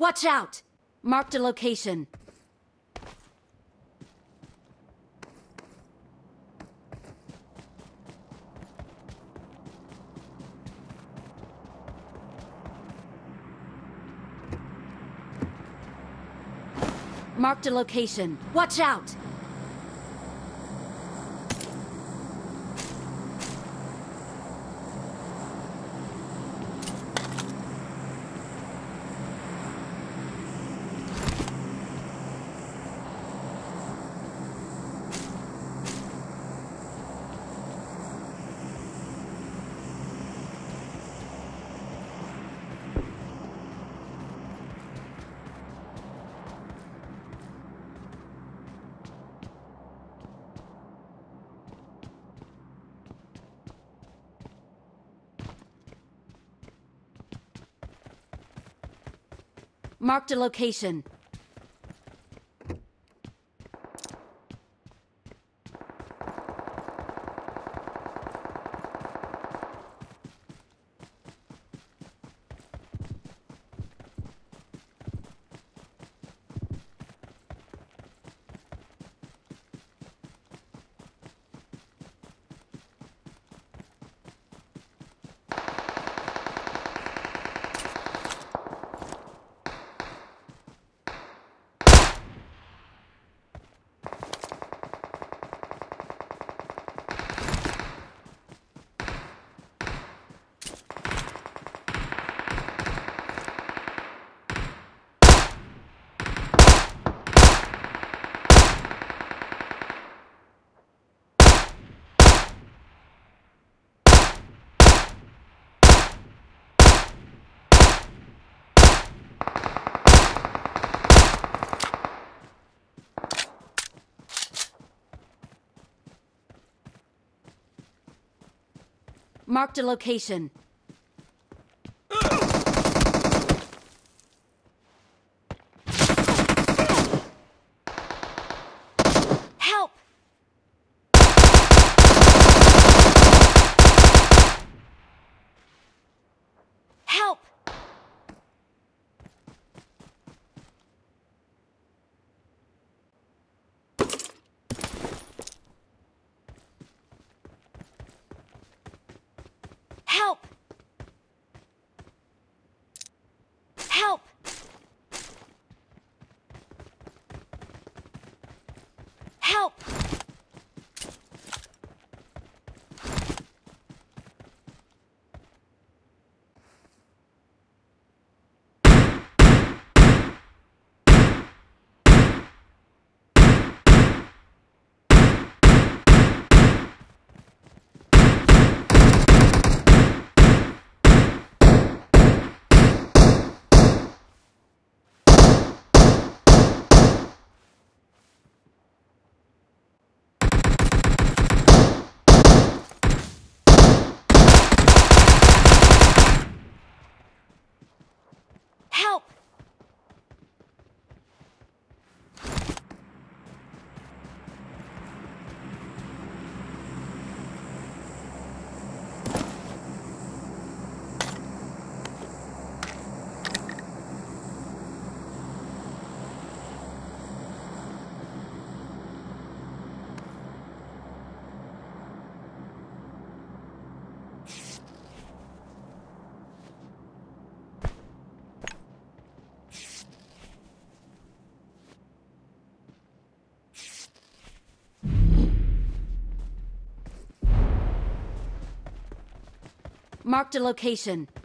Watch out! Marked a location. Marked a location. Watch out! Marked a location. Marked a location. Help! Help! Help! Help! Help! Marked a location.